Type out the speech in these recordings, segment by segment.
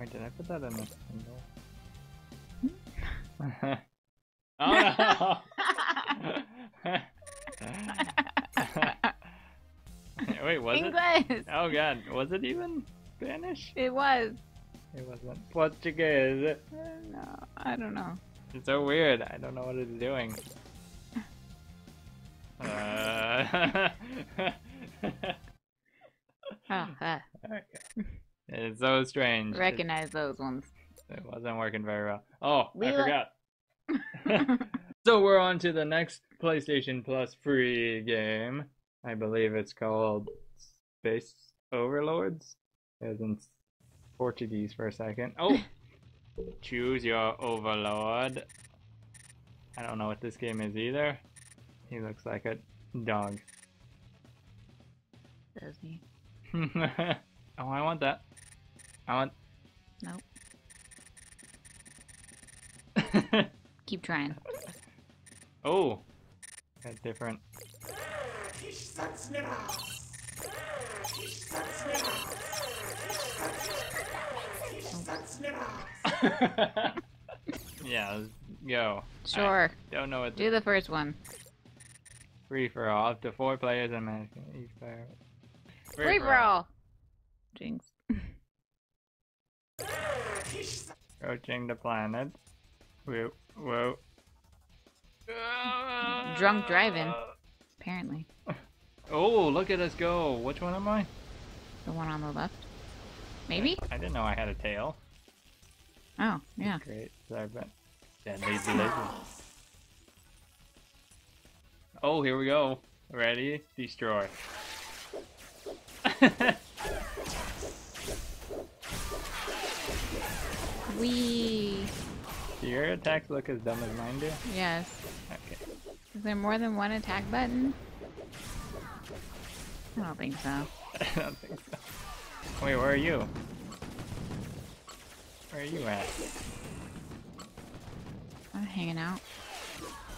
Wait, did I put that in the window? Oh no! Wait, was English. It? Oh god, was it even Spanish? It was. It wasn't Portuguese. No, I don't know. It's so weird. I don't know what it's doing. Oh, it's so strange. Recognize those ones. It wasn't working very well. Oh, we I forgot. So we're on to the next PlayStation Plus free game. I believe it's called Space Overlords. As in Portuguese for a second. Oh! Choose your overlord. I don't know what this game is either. He looks like a dog. Does he? Oh, I want that. I want... Nope. Keep trying. Oh! That's different. Yeah, go. Sure. I don't know what. Do the first one. Free for all, up to 4 players and management each player. Free for all. Jinx. Approaching the planet. Whoa, whoa. Drunk driving, apparently. Oh, look at us go! Which one am I? The one on the left. Maybe? I didn't know I had a tail. Oh, yeah. That's great. Sorry, but... Deadly delicious. Oh, here we go. Ready? Destroy. Wee. Do your attacks look as dumb as mine do? Yes. Okay. Is there more than one attack button? I don't think so. I don't think so. Wait, where are you? Where are you at? I'm hanging out.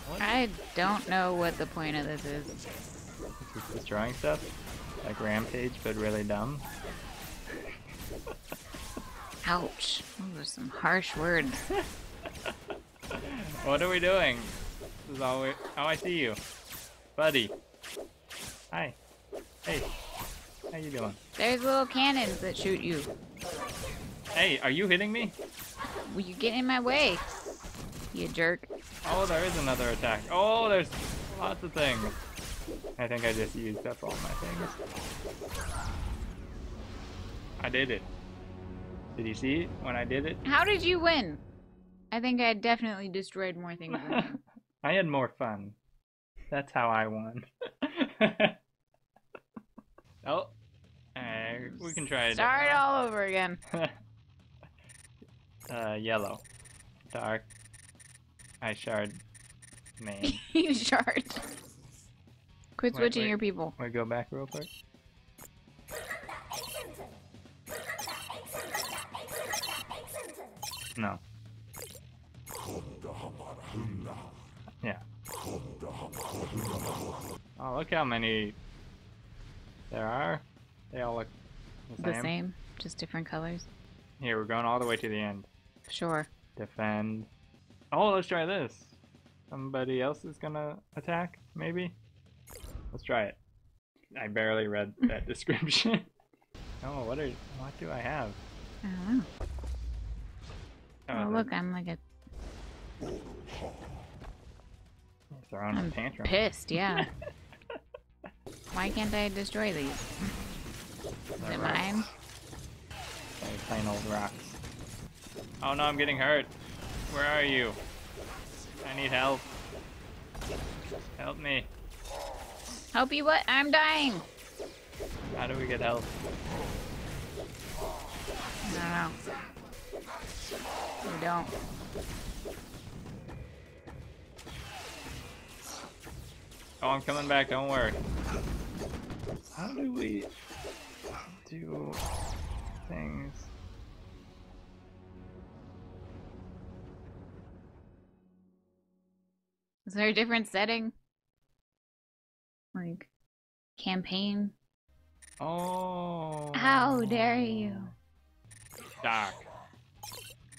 What? I don't know what the point of this is. This is destroying stuff? Like Rampage, but really dumb? Ouch. Those are some harsh words. What are we doing? This is all we... Oh, I see you. Buddy. Hi. Hey. How you doing? There's little cannons that shoot you. Hey, are you hitting me? Well, you get in my way, you jerk. Oh, there is another attack. Oh, there's lots of things. I think I just used up all my things. I did it. Did you see it when I did it? How did you win? I think I definitely destroyed more things than you. I had more fun. That's how I won. Oh, we can try it. Start all over again. Yellow, dark, I shard, main. Shard. Quit switching your people. We go back real quick. No. Yeah. Oh, look how many. There are. They all look the same, just different colors. Here, we're going all the way to the end. Sure. Defend. Oh, let's try this. Somebody else is gonna attack, maybe? Let's try it. I barely read that description. Oh, what do I have? I don't know. Oh, look, I'm like a... Throwing a tantrum. Pissed, yeah. Why can't I destroy these? Is it mine? They're plain old rocks. Oh no, I'm getting hurt. Where are you? I need help. Help me. Help you what? I'm dying. How do we get help? I don't know. We don't. Oh, I'm coming back, don't worry. How do we do things? Is there a different setting? Like, campaign? Oh. How dare you? Dark.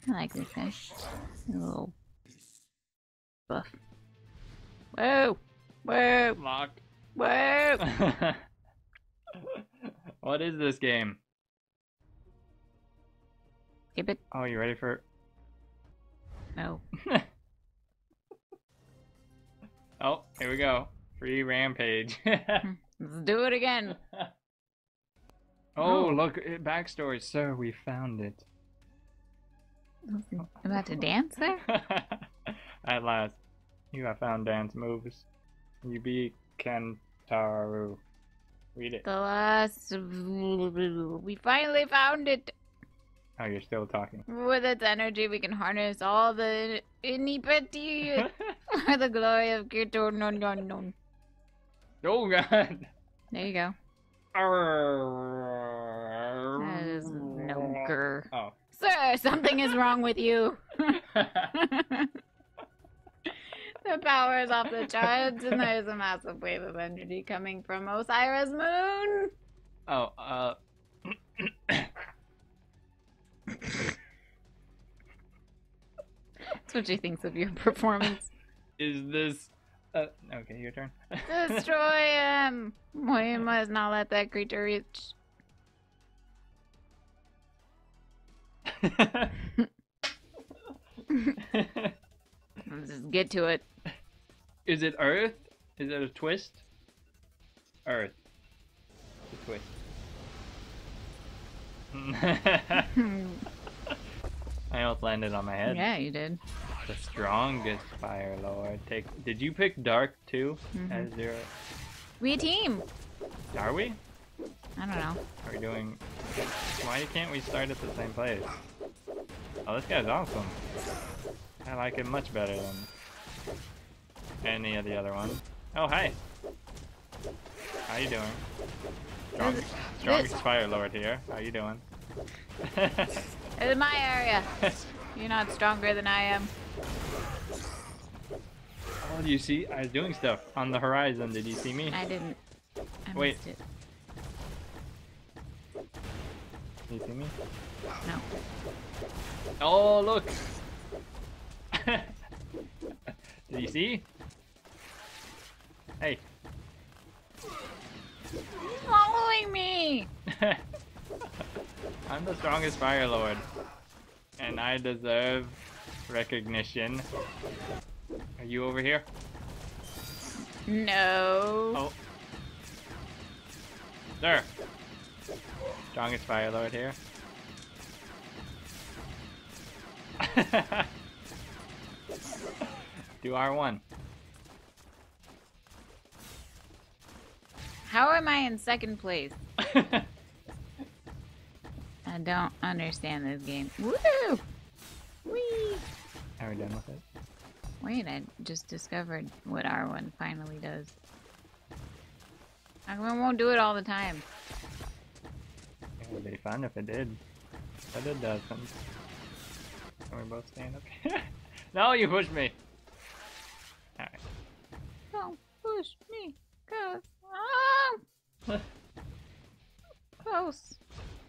I like this guy. A little buff. Whoa! Whoa! Lock. Whoa! What is this game? Skip it. Oh, you ready for it? No. Oh, here we go. Free Rampage. Let's do it again. Oh, look, backstory. Sir, we found it. I'm about to dance there? At last, you have found dance moves. You be Kintaro. Read it. The last... We finally found it. Oh, you're still talking. With its energy, we can harness all the Inipetti for the glory of Kintaro. No, no, no. Oh, God. There you go. That is no grr. Oh. Sir, something is wrong with you. The power is off the charts, and there is a massive wave of energy coming from Osiris Moon. Oh, That's what she thinks of your performance. Is this... okay, your turn. Destroy him! We must not let that creature reach... Just get to it. Is it Earth? Is it a twist? Earth. It's a twist. I almost landed on my head. Yeah, you did. The strongest fire lord. Take. Did you pick Dark too? As your... We a team. Are we? I don't know. Are we doing? Why can't we start at the same place? Oh, this guy's awesome. I like it much better than any of the other ones. Oh, hi. How you doing? Strongest fire lord here. How you doing? It's my area. You're not stronger than I am. Oh, do you see? I was doing stuff on the horizon. Did you see me? I didn't. I Wait. Missed it. You see me? No. Oh, look! Do you see? Hey. He's following me! I'm the strongest fire lord. And I deserve recognition. Are you over here? No. Oh. Sir. Strongest fire lord here. Do R1. How am I in second place? I don't understand this game. Woohoo! Whee! Are we done with it? Wait, I just discovered what R1 finally does. I won't do it all the time. It would be fun if it did. But it doesn't. Can we both stand up here? No, you pushed me! Alright. Don't push me, cause I'm close.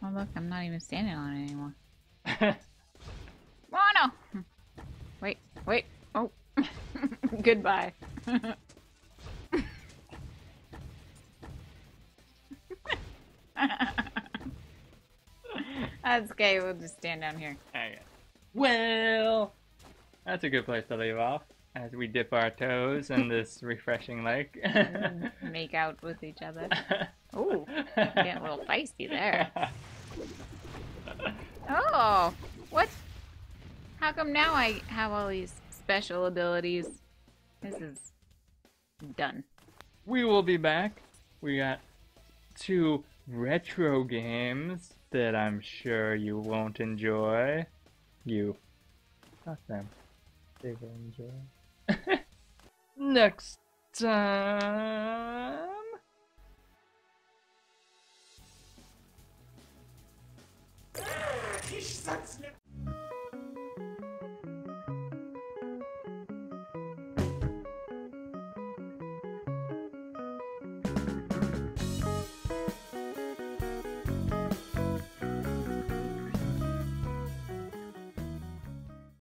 Oh look, I'm not even standing on it anymore. Oh no! Wait, wait, oh. Goodbye. That's okay, we'll just stand down here. Okay. Well, that's a good place to leave off as we dip our toes in this refreshing lake. Make out with each other. Oh, getting a little feisty there. Oh, what? How come now I have all these special abilities? This is done. We will be back. We got 2 retro games that I'm sure you won't enjoy. You. Not them. They will enjoy. Next time.